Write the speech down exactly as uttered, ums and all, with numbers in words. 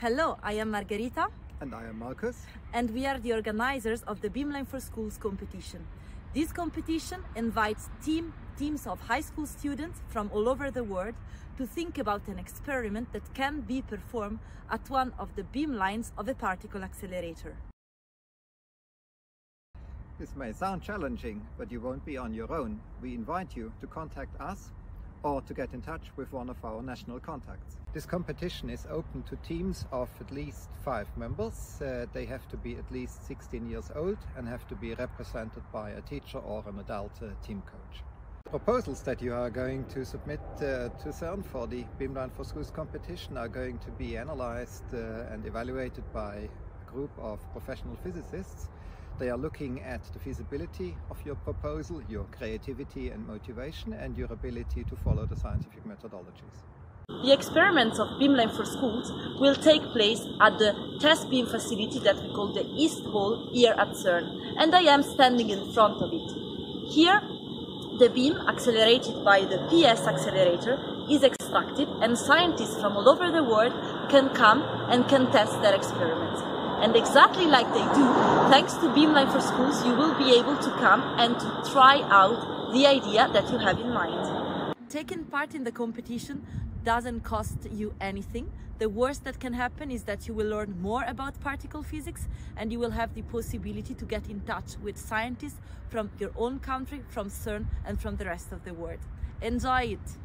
Hello, I am Margarita. And I am Marcus. And we are the organizers of the Beamline for Schools competition. This competition invites team, teams of high school students from all over the world to think about an experiment that can be performed at one of the beamlines of a particle accelerator. This may sound challenging, but you won't be on your own. We invite you to contact us or to get in touch with one of our national contacts. This competition is open to teams of at least five members. Uh, they have to be at least sixteen years old and have to be represented by a teacher or an adult uh, team coach. The proposals that you are going to submit uh, to CERN for the Beamline for Schools competition are going to be analyzed uh, and evaluated by a group of professional physicists. They are looking at the feasibility of your proposal, your creativity and motivation, and your ability to follow the scientific methodologies. The experiments of Beamline for Schools will take place at the test beam facility that we call the East Hall here at CERN, and I am standing in front of it. Here, the beam, accelerated by the P S accelerator, is extracted, and scientists from all over the world can come and can test their experiments. And exactly like they do, thanks to Beamline for Schools, you will be able to come and to try out the idea that you have in mind. Taking part in the competition doesn't cost you anything. The worst that can happen is that you will learn more about particle physics and you will have the possibility to get in touch with scientists from your own country, from CERN and from the rest of the world. Enjoy it!